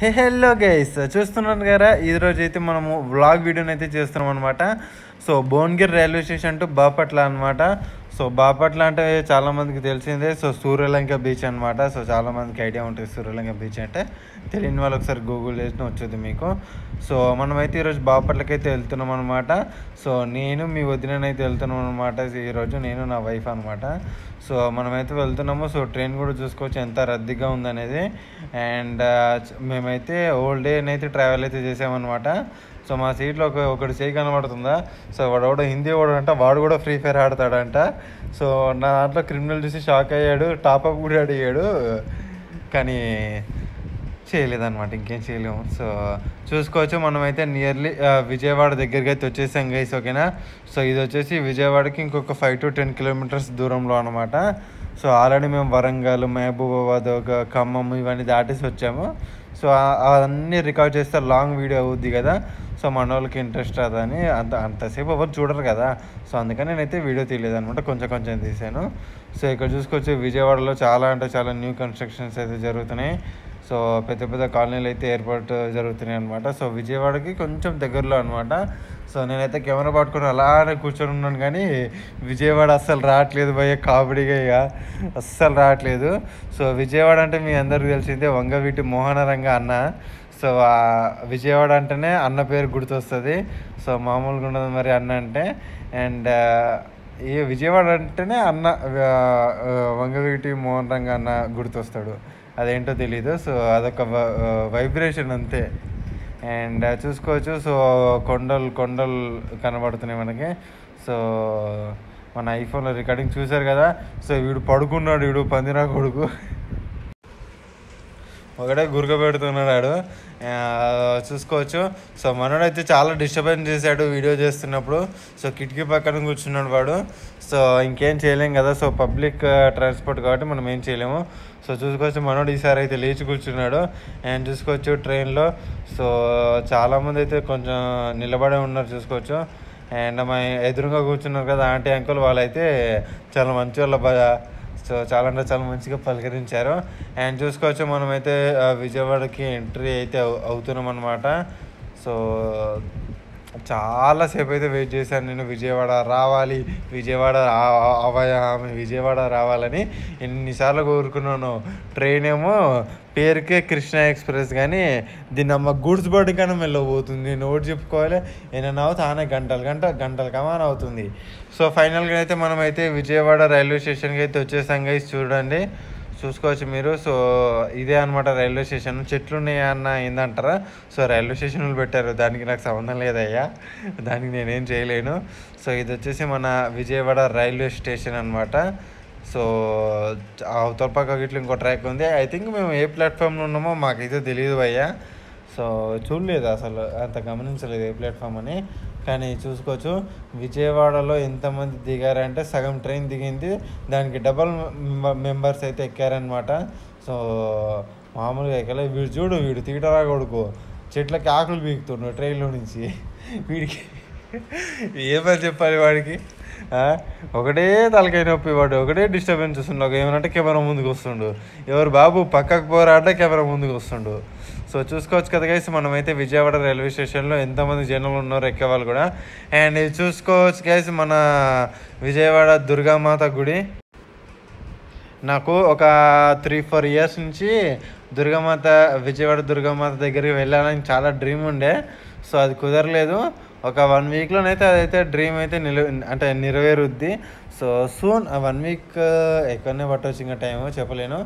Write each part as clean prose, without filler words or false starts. Hello guys चूस्तुन्नारु कदा ई रोज अयिते मनमु व्लाग वीडियोनि अयिते चेस्तुन्नाम अन्नमाट। So Bhuvanagiri railway station to Bapatla अन्नमाट। सो बापट्ल अंटे चाला मंदिकि तेलिसिंदे। सो सूर्यलंक बीच अन्नमाट। सो चाला मंदिकि ऐडिया उंटुंदि सूर्यलंक बीच अंटे, तेलियनि वाळ्ळु ओकसारि गूगल चेसिना वच्चुद्दि मीकु। सो मनमैते ई रोज बापट्लकि अयिते वेल्तुन्नाम अन्नमाट। सो नेनु मी वदिननैते वेल्तुन्नाम अन्नमाट। ई रोज नेनु ना वैफ अन्नमाट। सो मनमैते वेल्तुन्नामु। सो ट्रैन कूडा चूसुकोवच्चु एंत रद्दीगा उंदनेदि। अंड మేమైతే ఓల్ డే నైతే ట్రావెల్ అయితే చేసామన్నమాట। సో మా సీట్లో ఒకటి చేయి కనబడుతుందా, సో వాడు హిందీ వాడు అంట, వాడు కూడా ఫ్రీ ఫైర్ ఆడతాడంట। సో నా దాంట్లో క్రిమినల్ చూసి షాక్ అయ్యాడు, టాపప్ కూడా అడిగాడు, కానీ చేయలేదన్నమాట, ఇంకేం చేయలేము। సో చూసుకోవచ్చు మనమైతే నియర్లీ విజయవాడ దగ్గరికి అయితే వచ్చేసాం గైస్, ఓకేనా। సో ఇది వచ్చేసి విజయవాడకి ఇంకొక 5 to 10 కిలోమీటర్స్ దూరంలో అనమాట। సో ఆల్రెడీ మేము వరంగల్, మహబూబాబాద్, ఖమ్మం ఇవన్నీ దాటేసి వచ్చాము। సో అవన్నీ రికార్డ్ చేస్తే లాంగ్ వీడియో అవుద్ది కదా, సో మన వాళ్ళకి ఇంట్రెస్ట్ రాదని అంతసేపు ఎవరు చూడరు కదా, సో అందుకని నేనైతే వీడియో తీయలేదనమాట, కొంచెం కొంచెం తీసాను। సో ఇక్కడ చూసుకొచ్చి విజయవాడలో చాలా అంటే చాలా న్యూ కన్స్ట్రక్షన్స్ అయితే జరుగుతున్నాయి। సో పెద్ద పెద్ద కాలనీలు అయితే ఏర్పాటు జరుగుతున్నాయి అనమాట। సో విజయవాడకి కొంచెం దగ్గరలో అనమాట। సో నేనైతే కెమెరా పట్టుకుని అలానే కూర్చొని ఉన్నాను, కానీ విజయవాడ అస్సలు రావట్లేదు భయ్య, కామెడీగా ఇక అస్సలు రావట్లేదు। సో విజయవాడ అంటే మీ అందరికీ తెలిసిందే, వంగవీటి మోహనరంగ అన్న। సో విజయవాడ అంటేనే అన్న పేరు గుర్తొస్తుంది, సో మామూలుగా ఉండదు మరి అన్న అంటే। అండ్ ఈ విజయవాడ అంటేనే అన్న వంగవీటి మోహనరంగ అన్న గుర్తొస్తాడు, అదేంటో తెలీదు। సో అదొక వైబ్రేషన్ అంతే। అండ్ చూసుకోవచ్చు, సో కొండలు కొండలు కనబడుతున్నాయి మనకి। సో మన ఐఫోన్లో రికార్డింగ్ చూశారు కదా, సో వీడు పడుకున్నాడు, వీడు పందిరా కొడుకు ఒకటే గురక పెడుతున్నాడు ఆడు, చూసుకోవచ్చు। సో మనోడైతే చాలా డిస్టర్బెన్స్ చేశాడు వీడియో చేస్తున్నప్పుడు, సో కిటికీ పక్కన కూర్చున్నాడు వాడు। సో ఇంకేం చేయలేం కదా, సో పబ్లిక్ ట్రాన్స్పోర్ట్ కాబట్టి మనం ఏం చేయలేము। సో చూసుకోవచ్చు మనోడు ఈసారి అయితే లేచి కూర్చున్నాడు। అండ్ చూసుకోవచ్చు ట్రైన్లో సో చాలామంది అయితే కొంచెం నిలబడే ఉన్నారు చూసుకోవచ్చు। అండ్ మా ఎదురుగా కూర్చున్నారు కదా ఆంటీ అంకుల్, వాళ్ళైతే చాలా మంచి వాళ్ళ, సో చాలా అంటే చాలా మంచిగా పలకరించారు। అండ్ చూసుకోవచ్చు మనమైతే విజయవాడకి ఎంట్రీ అయితే అవుతున్నాం అనమాట। సో చాలాసేపు అయితే వెయిట్ చేశాను నేను, విజయవాడ రావాలి, విజయవాడ అవయామి, విజయవాడ రావాలని ఎన్నిసార్లు కోరుకున్నాను। ట్రైన్ ఏమో పేరుకే కృష్ణా ఎక్స్ప్రెస్, కానీ దీన్ని అమ్మ గూడ్స్ బర్డ్ కానీ వెళ్ళబోతుంది, నేను ఒకటి చెప్పుకోవాలి, ఏమైనా అవుతా ఆనే గంటలు కమాన్ అవుతుంది। సో ఫైనల్గా అయితే మనమైతే విజయవాడ రైల్వే స్టేషన్కి అయితే వచ్చేసాం గైస్, చూడండి చూసుకోవచ్చు మీరు। సో ఇదే అనమాట రైల్వే స్టేషన్, చెట్లు ఉన్నాయా అన్న ఏందంటారా, సో రైల్వే స్టేషన్లు పెట్టారు, దానికి నాకు సంబంధం లేదయ్యా, దానికి నేనేం చేయలేను। సో ఇది వచ్చేసి మన విజయవాడ రైల్వే స్టేషన్ అనమాట। సో అవతల పక్క ఇట్లా ఇంకో ట్రాక్ ఉంది, ఐ థింక్ మేము ఏ ప్లాట్ఫామ్లో ఉన్నామో మాకైతే తెలియదు అయ్యా, సో చూడలేదు అసలు, అంత గమనించలేదు ఏ ప్లాట్ఫామ్ అని। కానీ చూసుకోవచ్చు విజయవాడలో ఎంతమంది దిగారంటే సగం ట్రైన్ దిగింది, దానికి డబల్ మెంబర్స్ అయితే ఎక్కారనమాట। సో మామూలుగా ఎక్కలే, వీడు చూడు వీడు తీటరా కొడుకు చెట్లకి ఆకులు పీకుతున్నాడు ట్రైన్లో నుంచి, వీడికి ఏమని చెప్పాలి, వాడికి ఒకటే తలకాయ నొప్పి, వాడు ఒకటే డిస్టర్బెన్స్ వస్తుండు, ఒక ఏమనంటే కెమెరా ముందుకు వస్తుండు, ఎవరు బాబు పక్కకు పోరా అంటే కెమెరా ముందుకు వస్తుండు। సో చూసుకోవచ్చు కదా గైస్ మనమైతే విజయవాడ రైల్వే స్టేషన్లో ఎంతమంది జనాలు ఉన్నారు ఎక్కేవాళ్ళు కూడా। అండ్ ఇది చూసుకోవచ్చు గైస్ మన విజయవాడ దుర్గామాత గుడి, నాకు ఒక 3-4 years నుంచి దుర్గామాత విజయవాడ దుర్గామాత దగ్గరికి వెళ్ళాలని చాలా డ్రీమ్ ఉండే, సో అది కుదరలేదు, ఒక 1 weekలోనైతే అదైతే డ్రీమ్ అయితే నెరవేరుద్ది। సో సూన్ 1 week ఎక్కడనే పట్టవచ్చు, ఇంకా టైం చెప్పలేను।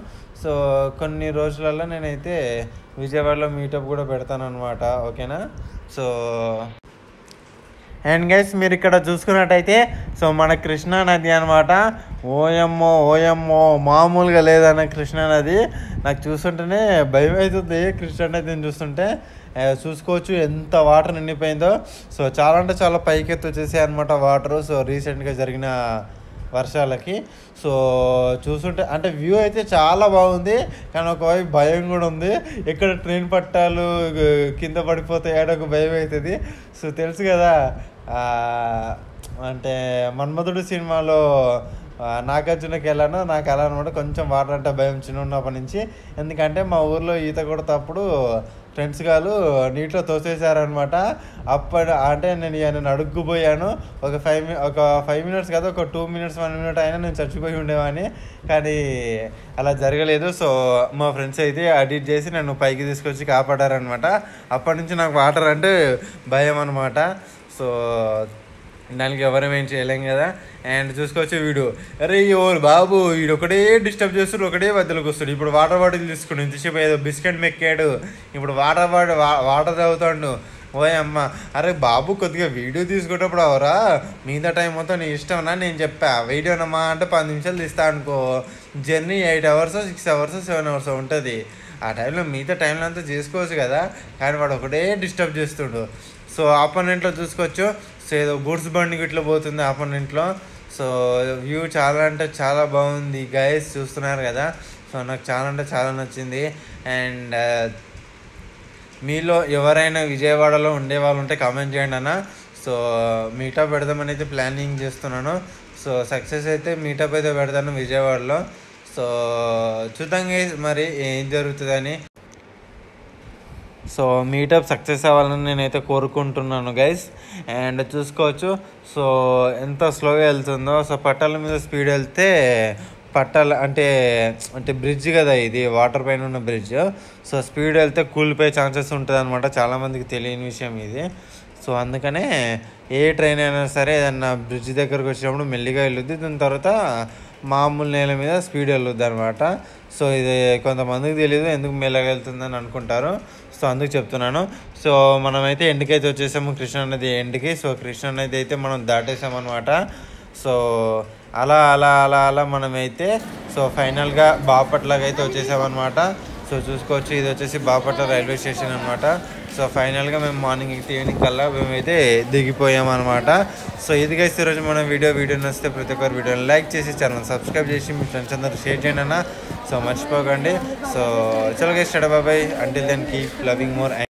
సో కొన్ని రోజులలో నేనైతే విజయవాడలో మీటప్ కూడా పెడతాను అనమాట, ఓకేనా। సో అండ్ గైస్ మీరు ఇక్కడ చూసుకున్నట్టయితే సో మన కృష్ణా నది అనమాట, ఓయమ్మో మామూలుగా లేదన్న కృష్ణా నది, నాకు చూస్తుంటేనే భయం అవుతుంది కృష్ణా నదిని చూస్తుంటే। చూసుకోవచ్చు ఎంత వాటర్ నిండిపోయిందో, సో చాలా అంటే చాలా పైకెత్తి వచ్చేసాయి అనమాట వాటర్, సో రీసెంట్గా జరిగిన వర్షాలకి। సో చూస్తుంటే అంటే వ్యూ అయితే చాలా బాగుంది, కానీ ఒకవైపు భయం కూడా ఉంది, ఇక్కడ ట్రైన్ పట్టాలు కింద పడిపోతాయి ఏడొక భయం అవుతుంది। సో తెలుసు కదా అంటే మన్మధుడు సినిమాలో నాగార్జున కెళ్ళాను. నాకు ఎలా అనమాట కొంచెం వాటర్ అంటే భయం చిన్నప్పటి నుంచి. ఎందుకంటే మా ఊర్లో ఈత కొడతప్పుడు ఫ్రెండ్స్ గారు నీటిలో తోసేసారనమాట. అప్పుడు అంటే నేను అడుగుపోయాను. ఒక ఫైవ్ మినిట్స్ కదా, ఒక 2 minutes 1 minute అయినా నేను చచ్చిపోయి ఉండేవాడిని, కానీ అలా జరగలేదు. సో మా ఫ్రెండ్స్ అయితే అడిట్ చేసి నన్ను పైకి తీసుకొచ్చి కాపాడారనమాట. అప్పటి నుంచి నాకు వాటర్ అంటే భయం అనమాట. సో దానికి ఎవరేం ఏం చేయలేం కదా. అండ్ చూసుకొచ్చి వీడు, అరే ఎవరు బాబు వీడు ఒకటే డిస్టర్బ్ చేస్తుడు, ఒకటే మధ్యలోకి వస్తాడు. ఇప్పుడు వాటర్ బాటిల్ తీసుకుని ఇంతసేపు ఏదో బిస్కెట్ మెక్కాడు, ఇప్పుడు వాటర్ తాగుతాడు. ఓయ్ అమ్మ, అరే బాబు కొద్దిగా వీడియో తీసుకునేటప్పుడు అవరా, మిగతా టైం మొత్తం నీ ఇష్టమన్నా. నేను చెప్పా వీడియోనమ్మా అంటే 10 నిమిషాలు తీస్తా అనుకో, జర్నీ 8 hours 6 hours 7 hours ఉంటుంది. ఆ టైంలో మిగతా టైంలో అంతా చేసుకోవచ్చు కదా, కానీ వాడు ఒకటే డిస్టర్బ్ చేస్తుడు. సో ఆపోనెంట్లో చూసుకోవచ్చు, సో ఏదో గూడ్స్ బండి ఇట్లా పోతుంది ఆపోనెంట్లో. సో వ్యూ చాలా అంటే చాలా బాగుంది గైస్, చూస్తున్నారు కదా. సో నాకు చాలా అంటే చాలా నచ్చింది. అండ్ మీలో ఎవరైనా విజయవాడలో ఉండేవాళ్ళు ఉంటే కామెంట్ చేయండి అన్న. సో మీటప్ పెడదామని అయితే ప్లానింగ్ చేస్తున్నాను. సో సక్సెస్ అయితే మీటప్ అయితే పెడతాను విజయవాడలో. సో చూద్దాం గైస్ మరి ఏం జరుగుతుందని. సో మీటప్ సక్సెస్ అవ్వాలని నేనైతే కోరుకుంటున్నాను గైస్. అండ్ చూసుకోవచ్చు సో ఎంత స్లోగా వెళ్తుందో. సో పట్టాల మీద స్పీడ్ వెళ్తే, పట్టాల అంటే బ్రిడ్జ్ కదా ఇది, వాటర్ పైన ఉన్న బ్రిడ్జ్. సో స్పీడ్ వెళ్తే కూలిపోయే ఛాన్సెస్ ఉంటుంది అనమాట, చాలామందికి తెలియని విషయం ఇది. సో అందుకనే ఏ ట్రైన్ అయినా సరే ఏదన్నా బ్రిడ్జ్ దగ్గరకు వచ్చినప్పుడు మెల్లిగా వెళ్ళొద్దు, దాని తర్వాత మామూలు నేల మీద స్పీడ్ వెళ్ళొద్దు అనమాట. సో ఇది కొంతమందికి తెలియదు, ఎందుకు మెల్లగా వెళ్తుందని అనుకుంటారు. సో అందుకు చెప్తున్నాను. సో మనమైతే ఎండ్కి అయితే వచ్చేసాము, కృష్ణా నది ఎండ్కి. సో కృష్ణా నది అయితే మనం దాటేసాం అనమాట. సో అలా అలా అలా అలా మనమైతే సో ఫైనల్గా బాపట్లకి అయితే వచ్చేసామన్నమాట. సో చూసుకోవచ్చు ఇది వచ్చేసి బాపట్ల రైల్వే స్టేషన్ అనమాట. సో ఫైనల్గా మేము మార్నింగ్ ఈవినింగ్ కల్లా మేమైతే దిగిపోయామన్నమాట. సో ఇదిగా ఈరోజు మనం వీడియో నచ్చితే ప్రతి ఒక్కరు వీడియోని లైక్ చేసి ఛానల్ సబ్స్క్రైబ్ చేసి మీ ఫ్రెండ్స్ అందరూ షేర్ చేయండి అన్న. సో మర్చిపోకండి. సో చలో guys, Tata bye, until then keep loving more.